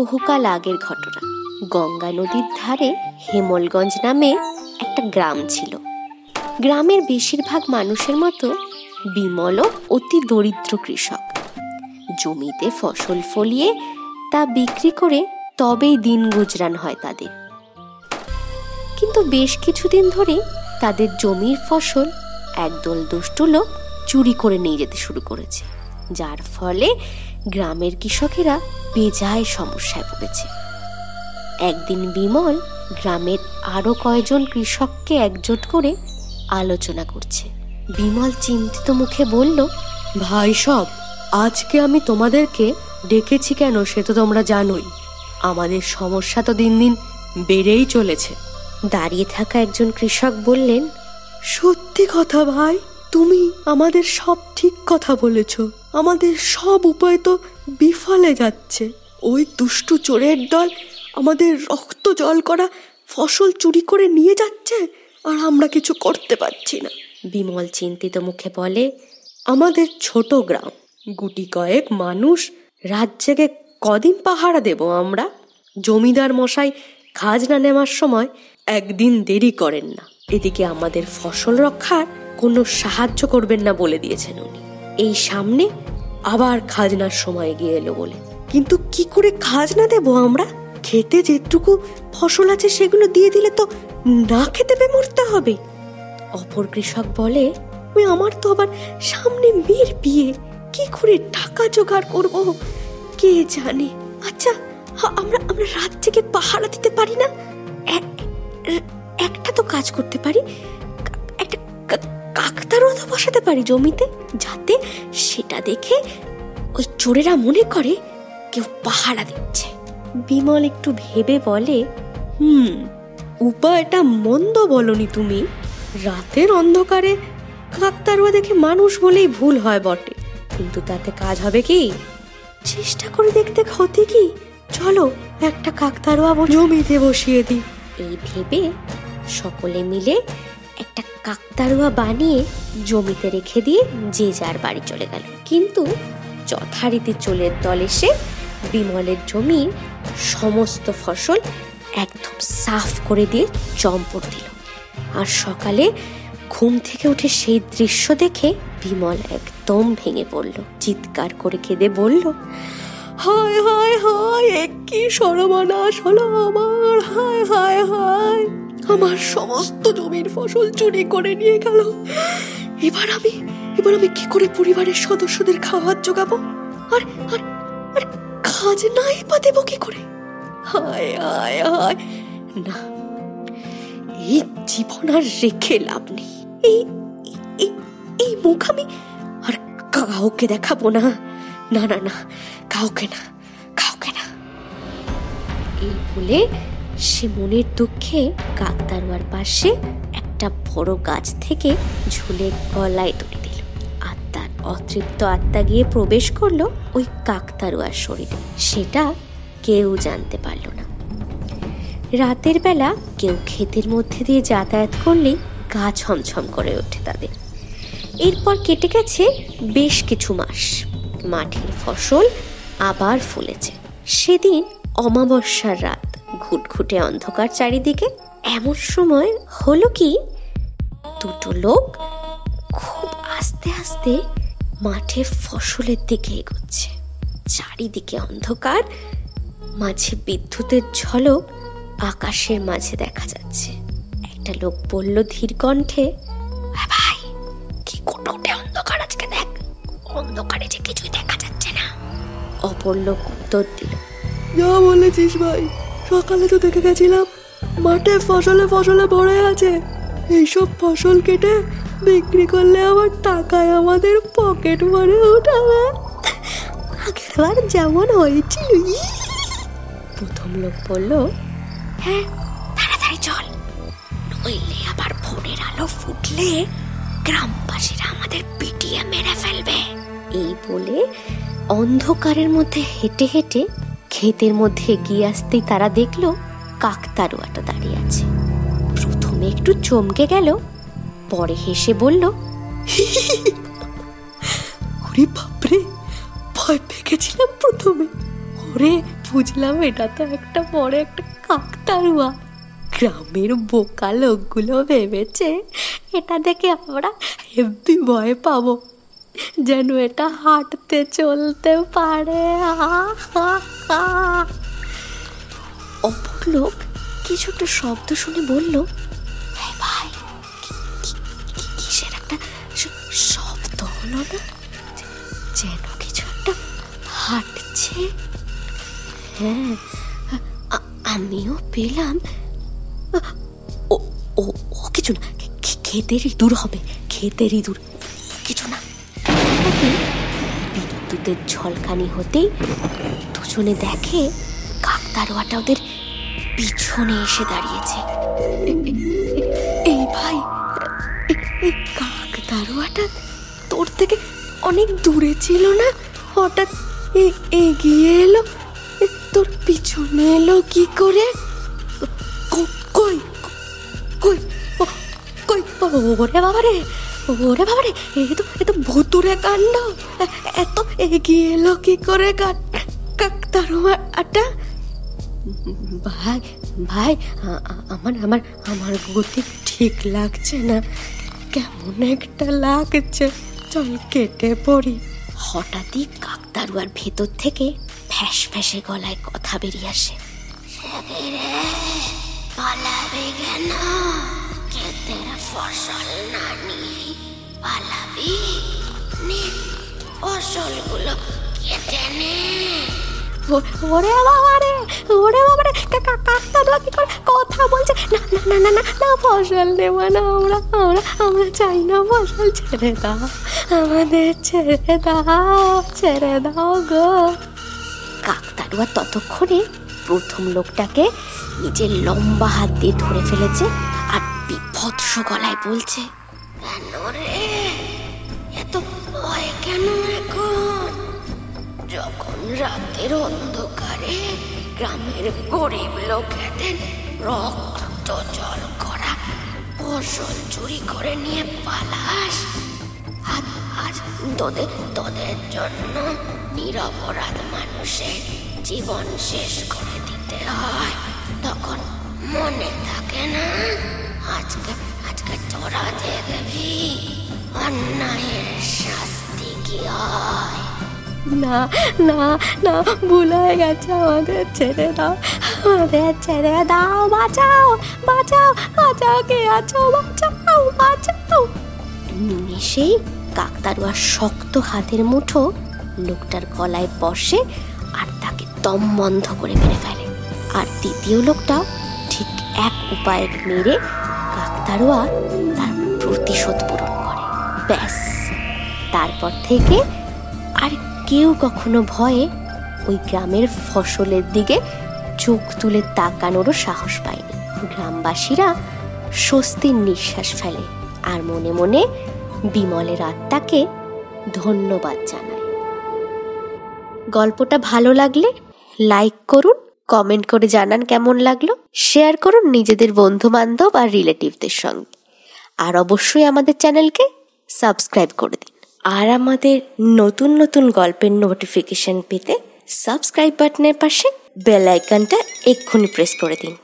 বহুকাল আগের ঘটনা। গঙ্গা নদীর ধারে হেমলগঞ্জ নামে একটা গ্রাম ছিল। গ্রামের বেশিরভাগ মানুষের মতো বিমল অতি দরিদ্র কৃষক। জমিতে ফসল ফলিয়ে তা বিক্রি করে তবেই দিন গুজরান হয় তাদের। কিন্তু বেশ কিছুদিন ধরে তাদের জমির ফসল একদল দুষ্টু লোক চুরি করে নিয়ে যেতে শুরু করেছে, যার ফলে গ্রামের কৃষকেরা বেজায় সমস্যায় পড়েছে। একদিন বিমল গ্রামের আরো কয়েকজন কৃষককে একজোট করে আলোচনা করছে। বিমল চিন্তিত মুখে বলল, ভাই সব, আজকে আমি তোমাদেরকে ডেকেছি কেন সে তো তোমরা জানোই। আমাদের সমস্যা তো দিন দিন বেড়েই চলেছে। দাঁড়িয়ে থাকা একজন কৃষক বললেন, সত্যি কথা ভাই, তুমি আমাদের সব ঠিক কথা বলেছ। আমাদের সব উপায় তো বিফলে যাচ্ছে। ওই দুষ্টু চোরের দল আমাদের রক্ত জল করা ফসল চুরি করে নিয়ে যাচ্ছে, আর আমরা কিছু করতে পারছি না। বিমল চিন্তিত মুখে বলে, আমাদের ছোট গ্রাম, গুটি কয়েক মানুষ, রাত জেগে কদিন পাহারা দেব আমরা। জমিদার মশাই খাজনা নেওয়ার সময় একদিন দেরি করেন না। এদিকে আমাদের ফসল রক্ষার কোনো সাহায্য করবেন না বলে দিয়েছেন উনি। এই সামনে আবার খাজনার সময় এগিয়ে এলো বলে। কিন্তু কি করে খাজনা দেব আমরা? খেতে যেটুকু ফসল আছে সেগুলো দিয়ে দিলে তো না খেতে পেয়ে মরতে হবে। অপর কৃষক বলে, আমার তো আবার সামনে মেয়ের বিয়ে, কি করে টাকা জোগাড় করবো কে জানে। আচ্ছা, আমরা রাত থেকে পাহারা দিতে পারি না, একটা তো কাজ করতে পারি, একটা কাকতারুয়া তো বসাতে পারি জমিতে, যাতে সেটা দেখে ওই চোরেরা মনে করে কেউ পাহারা দিচ্ছে। বিমল একটু ভেবে বলে, উপায়টা মন্দ বলনি তুমি। রাতের অন্ধকারে কাকতারুয়া দেখে মানুষ বলেই ভুল হয় বটে, কিন্তু তাতে কাজ হবে কি? চেষ্টা করে দেখতে ক্ষতি কি? চলো একটা কাকতারুয়া জমিতে বসিয়ে দিই। এই ভেবে সকলে মিলে একটা কাকতারুয়া বানিয়ে জমিতে রেখে দিয়ে যে যার বাড়ি চলে গেল। কিন্তু যথারীতি চোরের দল এসে বিমলের জমির সমস্ত ফসল একদম সাফ করে দিয়ে চম্পট দিল। আর সকালে ঘুম থেকে উঠে সেই দৃশ্য দেখে বিমল একদম ভেঙে পড়ল। চিৎকার করে কেঁদে বলল, হায় হায় হায়, কি সর্বনাশ হলো আমার! হায় হায় হায়, আমার সমস্ত জমির ফসল চুরি করে নিয়ে গেল। এবার আমি কি করে পরিবারের সদস্যদের খাবার জোগাবো? আর আর খাজনাই পা দেব কি করে? হায় হায় হায়, না, এই জীবন আর রেখে লাভ নেই। এই মুখ আমি আর কাউকে দেখাবো না, না না না, কাউকে না, কাউকে না। এই বলে সে মনের দুঃখে কাকতারুয়ার পাশে একটা বড় গাছ থেকে ঝুলে গলায় দড়ি দিল। আত্মার অতৃপ্ত আত্মা গিয়ে প্রবেশ করলো ওই কাকতারুয়ার শরীরে। সেটা কেউ জানতে পারল না। রাতের বেলা কেউ ক্ষেতের মধ্যে দিয়ে যাতায়াত করলেই গা ছমছম করে ওঠে তাদের। এরপর কেটে গেছে বেশ কিছু মাস। মাঠের ফসল আবার ফলেছে। সেদিন অমাবস্যার রাত, ঘুটঘুটে অন্ধকার চারিদিকে। এমন সময় হলো কি, দুটো লোক খুব আস্তে আস্তে মাঠের ফসলের দিকে এগোচ্ছে। চারিদিকে অন্ধকার, মাঝে বিদ্যুতের ঝলক আকাশের মাঝে দেখা যাচ্ছে। একটা লোক বলল ধীর কণ্ঠে, ভাই, কি কোটে অন্ধকার আজকে, দেখ অন্ধকারে যে কিছুই দেখা যাচ্ছে না। অপর লোক উত্তর দিল, যা বলেছিস ভাই, সকালে তো দেখে গেছিলাম মাঠে ফসলে ফসলে ভরে আছে। এইসব ফসল কেটে বিক্রি করলে আবার টাকায় আমাদের পকেট ভরে উঠাবে। আগেরবার যেমন হয়েছিল। প্রথম লোক বলল, হ্যাঁ তাড়াতাড়ি চল, নইলে আবার ভোরের আলো ফুটলে গ্রামবাসীরা আমাদের পিটিয়ে মেরে ফেলবে। এই বলে অন্ধকারের মধ্যে হেঁটে হেঁটে ক্ষেতের মধ্যে এগিয়ে আসতেই তারা দেখলো কাকতারুয়াটা দাঁড়িয়ে আছে। প্রথমে একটু চমকে গেল, পরে হেসে বলল, ওরে বাপরে, ভয় পেয়ে গেছিলাম প্রথমে। ওরে বুঝলাম এটা তো একটা বড় একটা কাকতাড়ুয়া। গ্রামের বোকা লোকগুলো ভেবেছে এটা দেখে আমরা হেব্বি ভয় পাবো, যেন এটা হাঁটতে চলতে পারে। অপর লোক কিছুটা শব্দ শুনে বলল, ভাই কিসের একটা শব্দ হলো না, যেন কিছু একটা হাঁটছে। হ্যাঁ, আমিও পেলাম। ও কিছু না, ক্ষেতেরই দূর হবে, ক্ষেতেরই দূর, কিছু না। বিদ্যুতের ঝলকানি হতেই দুজনে দেখে কাকতাড়ুয়াটা ওদের পিছনে এসে দাঁড়িয়েছে। এই ভাই, কাকতাড়ুয়াটা তোর থেকে অনেক দূরে ছিল না, হঠাৎ এগিয়ে এলো, তোর পিছনে এলো কি করে? কই কই কই, ওরে বাবা রে, ওরে বাবা রে, এ তো ভুতুরে কাণ্ড। এত এগিয়ে এলো কি করে কাকতাড়ুয়াটা? ভাই ভাই, আমার গতি ঠিক লাগছে না, কেমন একটা লাগছে, চল কেটে পড়ি। হঠাৎই কাকতাড়ুয়ার ভেতর থেকে ফ্যাস ফ্যাসে গলায় কথা বেরিয়ে আসে, পালাবি কেন? ক্ষেতের ফসল না নিয়ে পালাবি? নে ফসলগুলো কেটে নে। ওরে বাবা রে, ওরে বাবা রে, কাকতাড়ুয়া কি করে কথা বলছে? না না না না না, ফসল নেব না আমরা, আমরা চাই না ফসল, ছেড়ে দাও আমাদের, ছেড়ে দাও, ছেড়ে দাও গো। কাকতাড়ুয়া ততক্ষণে প্রথম লোকটাকে নিজের লম্বা হাত দিয়ে ধরে ফেলেছে আর বিভৎস গলায় বলছে, কেন রে এত ভয় কেন এখন? যখন রাতের অন্ধকারে গ্রামের গরিব লোকেদের রক্ত জল করা ফসল চুরি করে নিয়ে পালাস, আজ তোদের জন্য নিরপরাধ মানুষের জীবন শেষ করে দিতে হয়, তখন মনে থাকে না? আজকে তোরা দেখবি অন্যায়ের শাস্তি কি হয়। না না না, ভুল হয়ে গেছে, আমাদের ছেড়ে দাও, আমাদের ছেড়ে দাও, বাঁচাও বাঁচাও বাঁচাও, কে আছো বাঁচাও বাঁচাও। নিমেষেই কাকতাড়ুয়ার শক্ত হাতের মুঠো লোকটার গলায় বসে আর তাকে দম বন্ধ করে মেরে ফেলে। আর দ্বিতীয় লোকটা ঠিক এক উপায়ে মেরে কাকতাড়ুয়া তার প্রতিশোধ পূরণ করে। ব্যাস, তারপর থেকে আর কেউ কখনো ভয়ে ওই গ্রামের ফসলের দিকে চোখ তুলে তাকানোরও সাহস পায়নি। গ্রামবাসীরা স্বস্তির নিঃশ্বাস ফেলে আর মনে মনে বিমলের আত্মাকে ধন্যবাদ জানায়। গল্পটা ভালো লাগলে লাইক করুন, কমেন্ট করে জানান কেমন লাগলো, শেয়ার করুন নিজেদের বন্ধু বান্ধব আর রিলেটিভদের সঙ্গে, আর অবশ্যই আমাদের চ্যানেলকে সাবস্ক্রাইব করে দিন। আর আমাদের নতুন নতুন গল্পের নোটিফিকেশন পেতে সাবস্ক্রাইব বাটনের পাশে বেল আইকনটা এক্ষুনি প্রেস করে দিন।